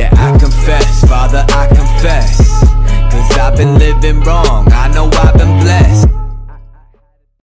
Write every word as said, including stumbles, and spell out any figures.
Yeah, I confess, Father, I confess, 'cause I've been living wrong. I know I